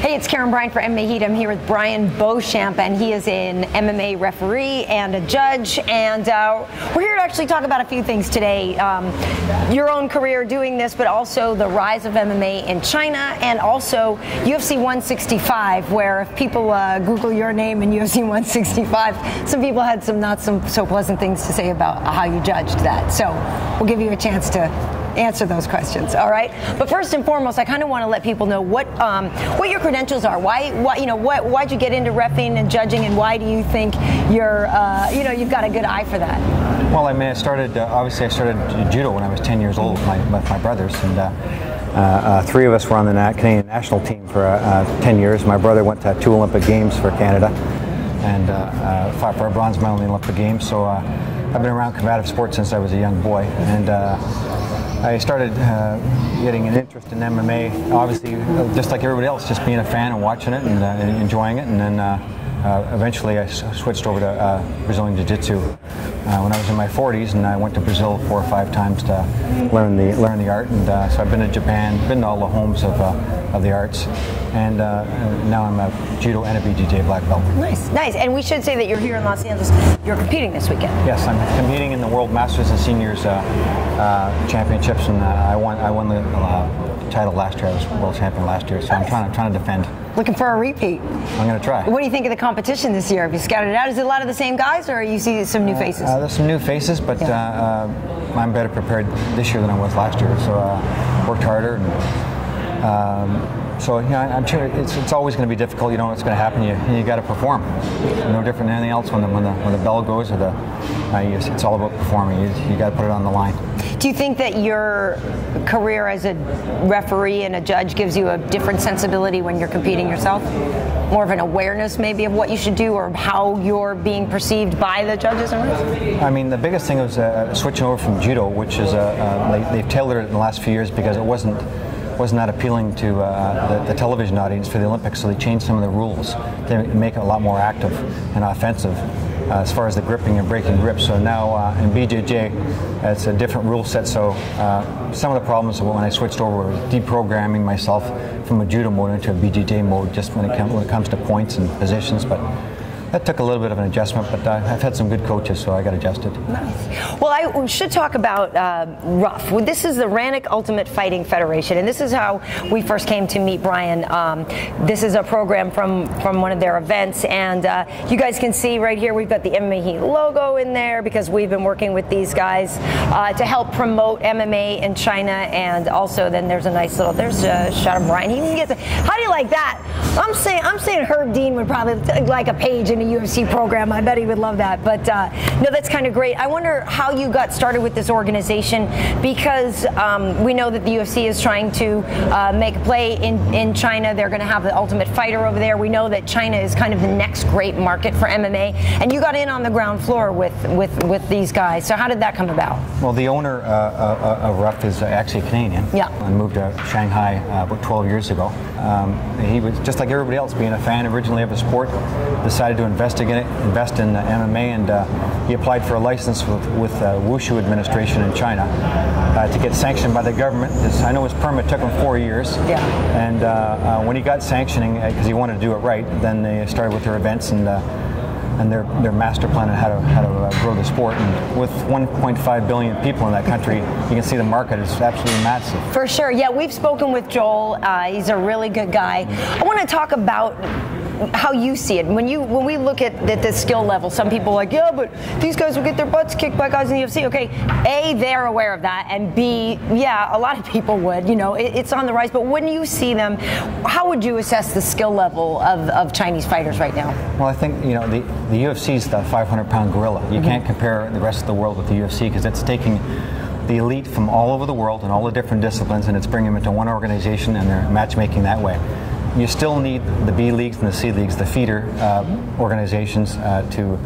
Hey, it's Karyn Bryant for MMA Heat. I'm here with Brian Beauchamp, and he is an MMA referee and a judge. And we're here to actually talk about a few things today. Your own career doing this, but also the rise of MMA in China, and also UFC 165, where if people Google your name in UFC 165, some people had some not so pleasant things to say about how you judged that. So we'll give you a chance to answer those questions, all right? But first and foremost, I kind of want to let people know what your credentials are. Why'd you get into reffing and judging, and why do you think you're you've got a good eye for that? Well, I mean, I started obviously I started judo when I was 10 years old with my brothers, and three of us were on the Canadian national team for 10 years. My brother went to 2 Olympic Games for Canada, and fought for a bronze medal in the Olympic Games. So I've been around combative sports since I was a young boy, and I started getting an interest in MMA, obviously, just like everybody else, just being a fan and watching it and enjoying it. And then eventually I switched over to Brazilian Jiu-Jitsu when I was in my 40s, and I went to Brazil 4 or 5 times to learn the art. And so I've been to Japan, been to all the homes of the arts, and now I'm a judo and a BJJ black belt. Nice, nice. And we should say that you're here in Los Angeles. You're competing this weekend. Yes, I'm competing in the World Masters and Seniors Championships, and I won the title last year. I was world champion last year, so nice. I'm trying to defend. Looking for a repeat. I'm going to try. What do you think of the competition this year? Have you scouted it out? Is it a lot of the same guys, or you see some new faces? There's some new faces, but yeah. I'm better prepared this year than I was last year, so worked harder. And, so you know, I'm sure it's always going to be difficult. You don't know what's going to happen. You got to perform. No different than anything else. When the bell goes, or the it's all about performing. You got to put it on the line. Do you think that your career as a referee and a judge gives you a different sensibility when you're competing yourself? More of an awareness, maybe, of what you should do, or how you're being perceived by the judges and refs? I mean, the biggest thing was switching over from judo, which is they've tailored it in the last few years because it wasn't that appealing to the television audience for the Olympics, so they changed some of the rules. They make it a lot more active and offensive as far as the gripping and breaking grips. So now in BJJ, it's a different rule set, so some of the problems when I switched over was deprogramming myself from a judo mode into a BJJ mode, just when it comes to points and positions. But that took a little bit of an adjustment, but I've had some good coaches, so I got adjusted. Nice. Well, I should talk about rough. Well, this is the Ranik Ultimate Fighting Federation, and this is how we first came to meet Brian. This is a program from one of their events, and you guys can see right here we've got the MMA Heat logo in there because we've been working with these guys to help promote MMA in China, and also then there's a nice little shot of Brian. He even gets how do you like that? I'm saying Herb Dean would probably like a page in a UFC program. I bet he would love that. But no, that's kind of great. I wonder how you got started with this organization, because we know that the UFC is trying to make a play in China. They're going to have the Ultimate Fighter over there. We know that China is kind of the next great market for MMA, and you got in on the ground floor with these guys. So how did that come about? Well, the owner of RUF is actually Canadian. Yeah. And moved to Shanghai about 12 years ago. He was just like everybody else, being a fan originally of a sport, decided to invest in MMA, and he applied for a license with Wushu administration in China to get sanctioned by the government. I know his permit took him 4 years, yeah. And when he got sanctioning, because he wanted to do it right, then they started with their events and their master plan on how to grow the sport. And with 1.5 billion people in that country, you can see the market is absolutely massive. For sure, yeah, we've spoken with Joel. He's a really good guy. I want to talk about how you see it. When we look at the skill level, some people are like, yeah, but these guys will get their butts kicked by guys in the UFC. Okay, A, they're aware of that, and B, yeah, a lot of people would. You know, it's on the rise. But when you see them, how would you assess the skill level of Chinese fighters right now? Well, I think, you know, the UFC is the 500-pound gorilla. You can't compare the rest of the world with the UFC, because it's taking the elite from all over the world and all the different disciplines, and it's bringing them into one organization, and they're matchmaking that way. You still need the B leagues and the C leagues, the feeder organizations, to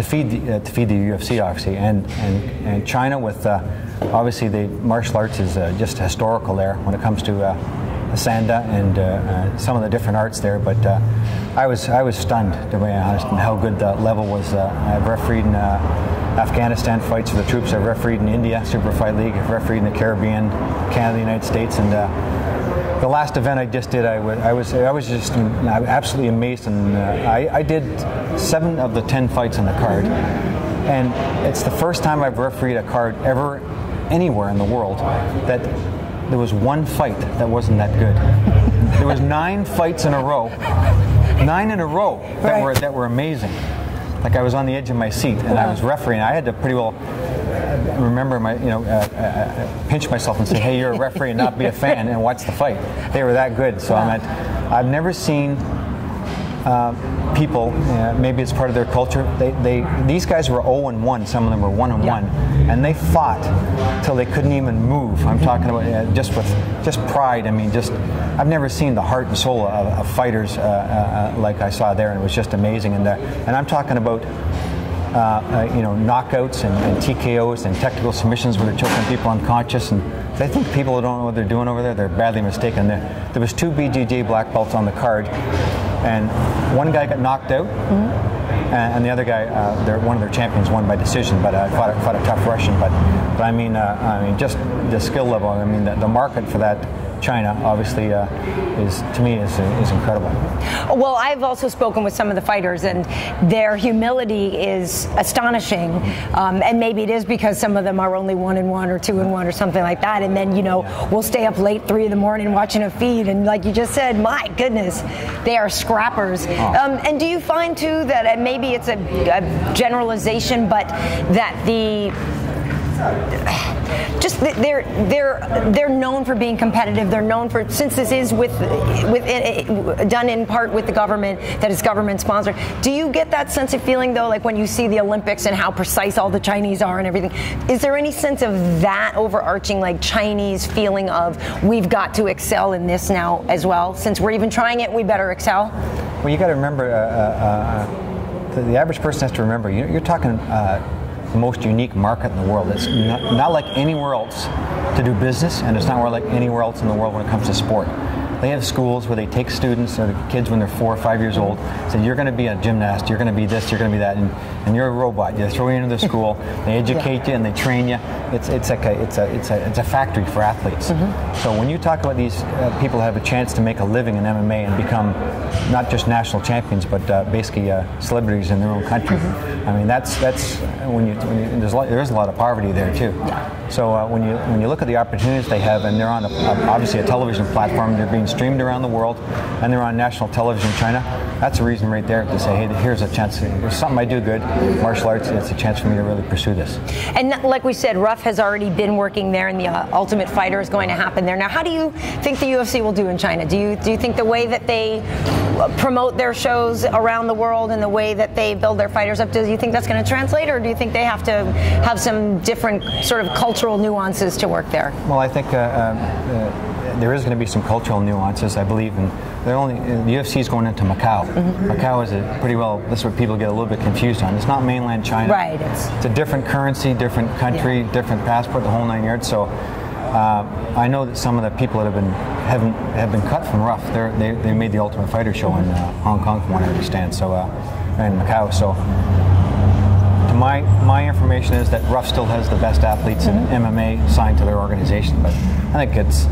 feed the UFC, obviously, and China with obviously the martial arts is just historical there when it comes to Sanda and some of the different arts there. But I was stunned, to be honest, and how good the level was. I've refereed in Afghanistan fights for the troops. I've refereed in India Super Fight League. I've refereed in the Caribbean, Canada, the United States, and the last event I just did, I was just absolutely amazed, and I did 7 of the 10 fights on the card, and it's the first time I've refereed a card ever anywhere in the world that there was one fight that wasn't that good. There was 9 fights in a row, 9 in a row that right. that were amazing. Like, I was on the edge of my seat, and I was refereeing. I had to pretty well remember my, pinch myself and say, "Hey, you're a referee, and not be a fan, and watch the fight." They were that good. So wow. I've never seen people. Maybe it's part of their culture. These guys were 0-1. Some of them were 1-1, and they fought till they couldn't even move. I'm talking about just pride. I mean, just I've never seen the heart and soul of fighters like I saw there, and it was just amazing. And I'm talking about. Knockouts and TKOs and technical submissions where they're choking people unconscious, and I think people who don't know what they're doing over there, they're badly mistaken. There was 2 BJJ black belts on the card, and one guy got knocked out, and the other guy, one of their champions won by decision, but fought a tough Russian. But I mean, just the skill level. I mean, the market for that. China obviously is incredible. Well, I've also spoken with some of the fighters, and their humility is astonishing. And maybe it is because some of them are only 1-1 or 2-1 or something like that. And then we'll stay up late 3 in the morning watching a feed, and like you just said, my goodness, they are scrappers. Oh. And do you find too that maybe it's a generalization, but that they're known for being competitive. They're known for, since this is done in part with the government, that it's government sponsored. Do you get that sense of feeling though, like when you see the Olympics and how precise all the Chinese are and everything? Is there any sense of that overarching like Chinese feeling of we've got to excel in this now as well? Since we're even trying it, we better excel. Well, you got to remember, the average person has to remember. You're talking. The most unique market in the world. It's not like anywhere else to do business, and it's not like anywhere else in the world when it comes to sport. They have schools where they take students or the kids when they're 4 or 5 years old, say you're going to be a gymnast, you're going to be this, you're going to be that, and you're a robot. They throw you into the school, they educate you, and they train you. It's a factory for athletes. So when you talk about these people who have a chance to make a living in MMA and become not just national champions, but basically celebrities in their own country, I mean that's when you there's a lot of poverty there too. So when you look at the opportunities they have, and they're on obviously a television platform, they're being streamed around the world, and they're on national television in China. That's a reason right there to say, hey, here's a chance. There's something I do good, martial arts, and it's a chance for me to really pursue this. And like we said, Ruff has already been working there, and the Ultimate Fighter is going to happen there. Now, how do you think the UFC will do in China? Do you think the way that they promote their shows around the world and the way that they build their fighters up, do you think that's going to translate, or do you think they have to have some different sort of cultural nuances to work there? Well, I think there is going to be some cultural nuances, I believe, and the UFC is going into Macau. Macau is that's what people get a little bit confused on. It's not mainland China. Right. It's a different currency, different country, different passport, the whole 9 yards. So I know that some of the people that have been cut from Ruff, they made the Ultimate Fighter show in Hong Kong, from what I understand. So and Macau. So my information is that Ruff still has the best athletes in MMA signed to their organization, but I think it's.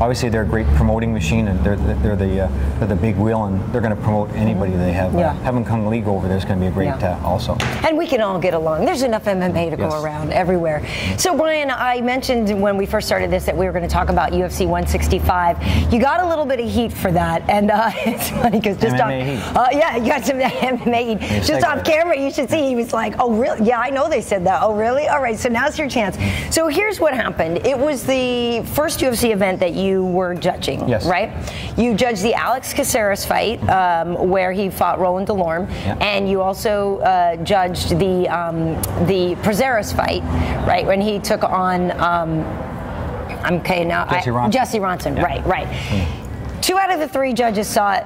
Obviously, they're a great promoting machine, and they're the big wheel, and they're going to promote anybody they have. Having Kung League over there is going to be a great also. And we can all get along. There's enough MMA to go around everywhere. So, Brian, I mentioned when we first started this that we were going to talk about UFC 165. You got a little bit of heat for that, and it's funny because just you got some MMA heat. Just off camera, you should see he was like, "Oh, really? Yeah, I know they said that. Oh, really? All right. So now's your chance." So here's what happened. It was the first UFC event that you were judging, right? You judged the Alex Caceres fight, where he fought Roland DeLorme, and you also judged the Prazeres fight, right? When he took on, Jesse Ronson, right. Mm-hmm. 2 out of the 3 judges saw it,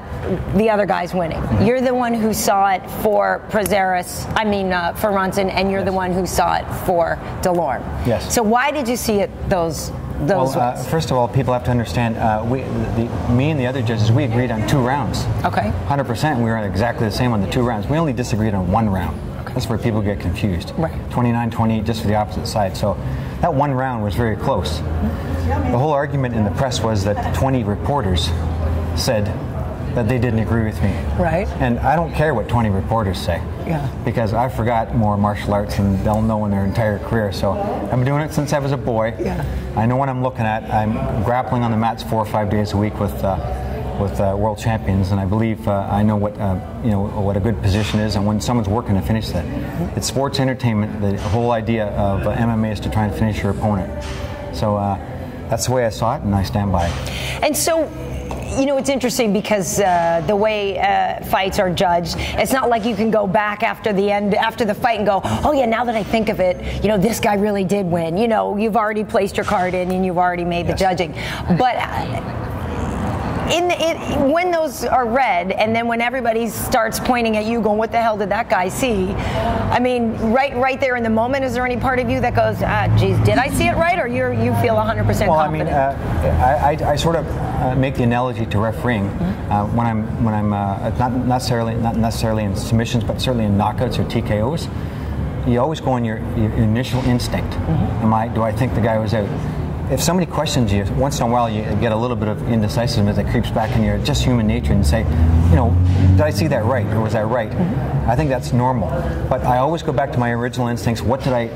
the other guys winning. You're the one who saw it for Prazeres, for Ronson, and you're the one who saw it for DeLorme. Yes. So why did you see it those well, first of all, people have to understand, me and the other judges, we agreed on 2 rounds. Okay. 100%, we were exactly the same on the 2 rounds. We only disagreed on 1 round. Okay. That's where people get confused. Right. 29-28, just for the opposite side. So that 1 round was very close. The whole argument in the press was that 20 reporters said that they didn't agree with me. Right. And I don't care what 20 reporters say. Yeah. Because I forgot more martial arts than they'll know in their entire career. So I've been doing it since I was a boy. Yeah. I know what I'm looking at. I'm grappling on the mats 4 or 5 days a week with world champions, and I believe I know what a good position is, and when someone's working to finish that. It's sports entertainment. The whole idea of MMA is to try and finish your opponent. So that's the way I saw it, and I stand by it. And so, you know, it's interesting because the way fights are judged, it's not like you can go back after the end, after the fight, and go, oh yeah, now that I think of it, you know, this guy really did win. You know, you've already placed your card in, and you've already made the judging. But when those are read, and then when everybody starts pointing at you, going, "What the hell did that guy see?" I mean, right there in the moment, is there any part of you that goes, "Ah, geez, did I see it right?" Or you feel 100% confident? Well, I mean, I sort of make the analogy to refereeing when I'm not necessarily in submissions, but certainly in knockouts or TKOs. You always go on your initial instinct. Do I think the guy was out? If somebody questions you, once in a while you get a little bit of indecisiveness that creeps back in your just human nature, and say, you know, did I see that right, or was I right? I think that's normal. But I always go back to my original instincts. What did I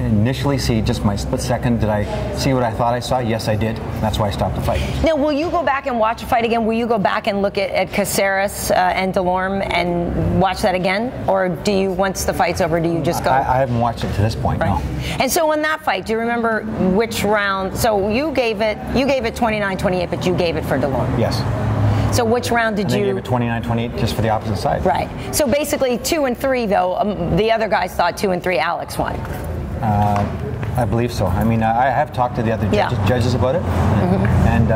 initially see, just my split second? Did I see what I thought I saw? Yes, I did. That's why I stopped the fight. Now, will you go back and watch a fight again? Will you go back and look at Caceres and DeLorme and watch that again? Or do you, once the fight's over, do you just go? I haven't watched it to this point, right. No. And so in that fight, do you remember which round? So you gave it 29-28, but you gave it for DeLorme. Yes. So which round did you? I gave it 29-28 just for the opposite side. Right. So basically 2 and 3, though, the other guys thought 2 and 3, Alex won. I believe so. I mean, I have talked to the other judges about it, and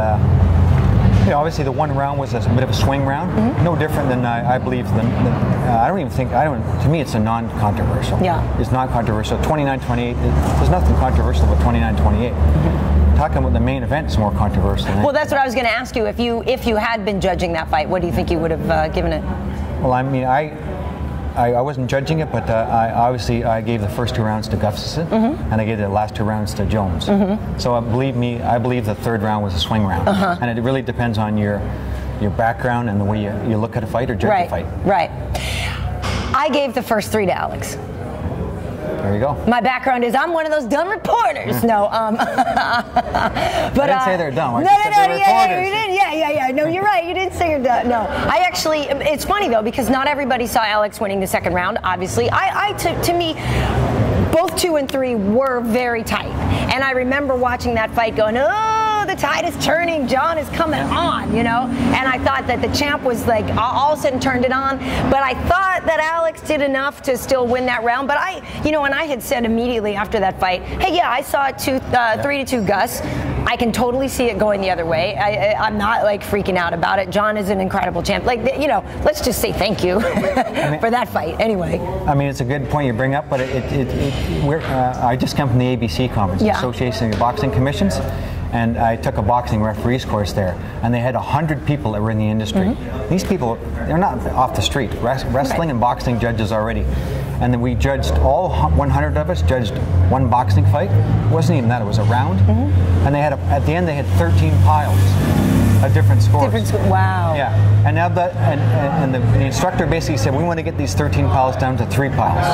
you know, obviously the one round was a bit of a swing round, no different than I believe. To me, it's a non-controversial. Yeah, it's not controversial. 29-28. There's nothing controversial about 29-28. Talking about the main event is more controversial. Well, that's what I was going to ask you. If you had been judging that fight, what do you think you would have given it? Well, I mean, I wasn't judging it, but I gave the first 2 rounds to Gustafsson, and I gave the last 2 rounds to Jones. So I believe the third round was a swing round, and it really depends on your background and the way you look at a fight or judge a fight. Right. I gave the first 3 to Alex. There you go. My background is I'm one of those dumb reporters. No, but I didn't say they're dumb. No, you didn't. No, you're right. You didn't say you're dumb. No, I actually. It's funny though, because not everybody saw Alex winning the second round. Obviously, to me, both 2 and 3 were very tight, and I remember watching that fight, going, oh, the tide is turning. John is coming on, you know. And I thought that the champ was like all of a sudden turned it on, but I thought that Alex did enough to still win that round. But I had said immediately after that fight, hey, yeah, I saw 3-2 Gus. I can totally see it going the other way. I'm not like freaking out about it. John is an incredible champ. Like, you know, let's just say thank you for that fight anyway. I mean, it's a good point you bring up, but I just come from the ABC conference, the Association of the Boxing Commissions, and I took a boxing referees course there, and they had 100 people that were in the industry. These people, they're not off the street. Wrestling and boxing judges already. And then we judged, all 100 of us judged one boxing fight. It wasn't even that, it was a round. And they had at the end they had 13 piles of different scores. Wow. Yeah. And now the instructor basically said, we want to get these 13 piles down to 3 piles.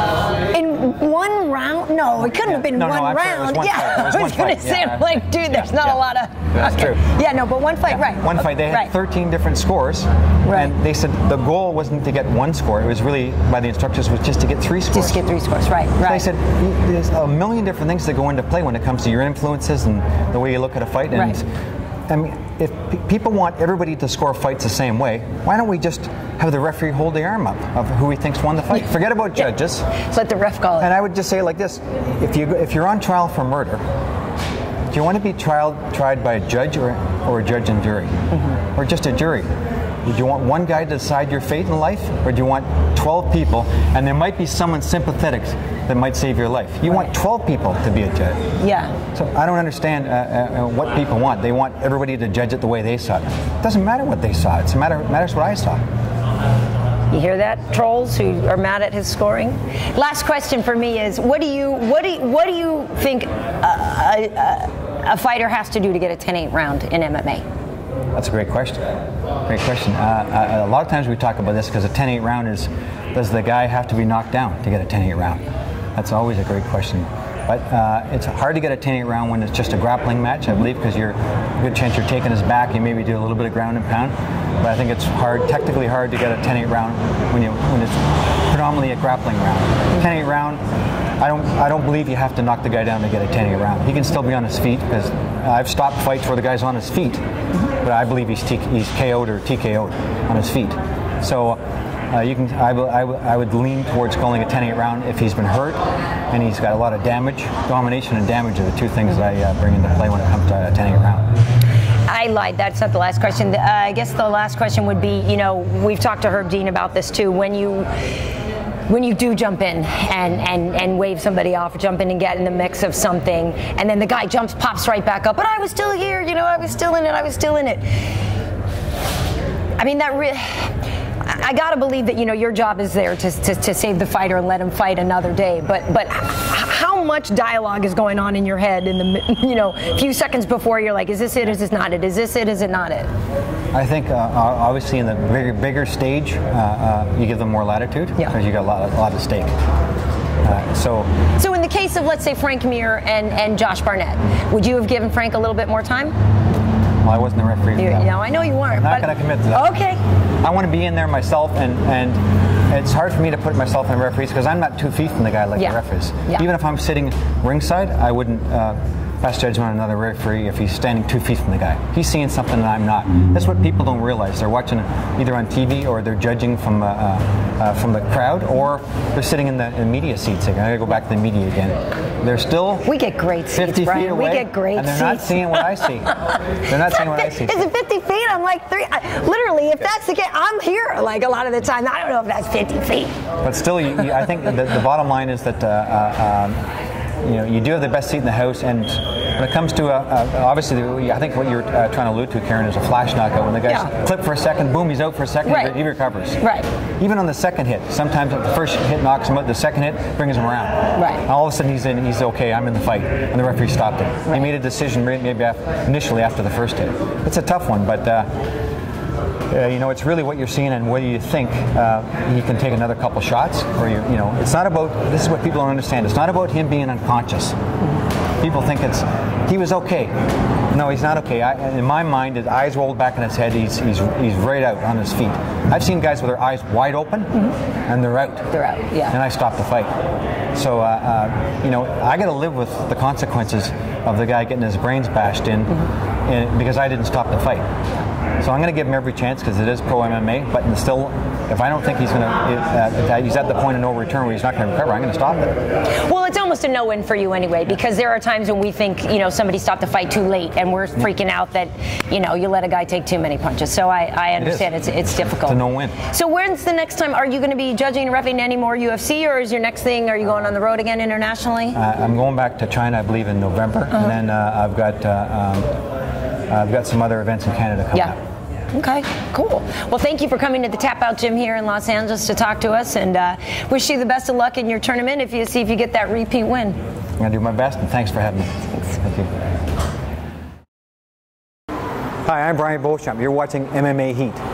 One round? No, it couldn't have been one round. Yeah, I was going to say, like, dude, there's not a lot of... That's true. Yeah, no, but one fight, right. One fight. They had 13 different scores, and they said the goal wasn't to get one score. It was really, by the instructors, was just to get 3 scores. Just to get 3 scores, right. So they said, there's a million different things that go into play when it comes to your influences and the way you look at a fight. And I mean, if people want everybody to score fights the same way, why don't we just have the referee hold the arm up of who he thinks won the fight? Forget about judges. Let the ref call it. And I would just say like this: if you're on trial for murder, do you want to be tried by a judge or a judge and jury, or just a jury? Do you want one guy to decide your fate in life, or do you want 12 people? And there might be someone sympathetic that might save your life. You want 12 people to be a judge. Yeah. So I don't understand what people want. They want everybody to judge it the way they saw it. It doesn't matter what they saw. It matters what I saw. You hear that, trolls who are mad at his scoring? Last question for me is: What do you think? a fighter has to do to get a 10-8 round in MMA? That's a great question. Great question. A lot of times we talk about this because a 10-8 round is, does the guy have to be knocked down to get a 10-8 round? That's always a great question. But it's hard to get a 10-8 round when it's just a grappling match, I believe, because you're a good chance you're taking his back. You maybe do a little bit of ground and pound. But I think it's hard, technically hard, to get a 10-8 round when it's predominantly a grappling round. 10-8 round, I don't believe you have to knock the guy down to get a 10-8 round. He can still be on his feet, because I've stopped fights where the guy's on his feet, but I believe he's KO'd or TKO'd on his feet. So I would lean towards calling a 10-8 round if he's been hurt and he's got a lot of damage. Domination and damage are the two things that I bring into play when it comes to a 10-8 round. I lied. That's not the last question. I guess the last question would be, you know, we've talked to Herb Dean about this too. When you do jump in and wave somebody off, jump in and get in the mix of something, and then the guy jumps, pops right back up, but I was still here, you know, I was still in it, I was still in it. I mean, that really, I gotta believe that, you know, your job is there to save the fighter and let him fight another day, but how much dialogue is going on in your head in the, you know, few seconds before you're like, is this it, is this not it, is this it, is it not it? I think obviously in the bigger stage, you give them more latitude because you got a lot at stake. So in the case of, let's say, Frank Mir and Josh Barnett, would you have given Frank a little bit more time? Well, I wasn't the referee for that. No, I know you weren't. I'm not going to commit to that. Okay. I want to be in there myself, and it's hard for me to put myself in referees because I'm not 2 feet from the guy like the referees. Yeah. Even if I'm sitting ringside, I wouldn't pass judgment on another referee if he's standing 2 feet from the guy. He's seeing something that I'm not. That's what people don't realize. They're watching either on TV or they're judging from the crowd, or they're sitting in the media seats again. I gotta go back to the media again. They're still we get great 50 seats, feet Brian. Away, we get great and they're seats. Not seeing what I see. They're not seeing what I see. Is it 50 feet? I'm like three. Literally, if that's the case, I'm here like a lot of the time. I don't know if that's 50 feet. But still, I think the bottom line is that. You know, you do have the best seat in the house, and when it comes to obviously, I think what you're trying to allude to, Karyn, is a flash knockout. When the guy's clipped for a second, boom, he's out for a second, he recovers. Right. Even on the second hit, sometimes the first hit knocks him out, the second hit brings him around. Right. All of a sudden, he's okay. I'm in the fight, and the referee stopped him. Right. He made a decision maybe initially after the first hit. It's a tough one, but. You know, it's really what you're seeing and whether you think he can take another couple shots or you know, it's not about, this is what people don't understand, it's not about him being unconscious. People think it's, he was okay. No, he's not okay. In my mind, his eyes rolled back in his head, he's right out on his feet. I've seen guys with their eyes wide open and they're out. They're out, yeah. And I stopped the fight. So, you know, I got to live with the consequences of the guy getting his brains bashed in because I didn't stop the fight. So I'm going to give him every chance because it is pro MMA, but still, if I don't think he's going to, he's at the point of no return where he's not going to recover, I'm going to stop it. Well, it's almost a no-win for you anyway, because there are times when we think, you know, somebody stopped the fight too late, and we're freaking out that, you know, you let a guy take too many punches. So I understand it's difficult. It's a no-win. So when's the next time? Are you going to be judging and reffing any more UFC, or is your next thing, are you going on the road again internationally? I'm going back to China, I believe, in November, and then I've got some other events in Canada coming up. Okay, cool. Well, thank you for coming to the Tap Out Gym here in Los Angeles to talk to us, and wish you the best of luck in your tournament if you see if you get that repeat win. I'm going to do my best, and thanks for having me. Thanks. Thank you. Hi, I'm Brian Beauchamp. You're watching MMA Heat.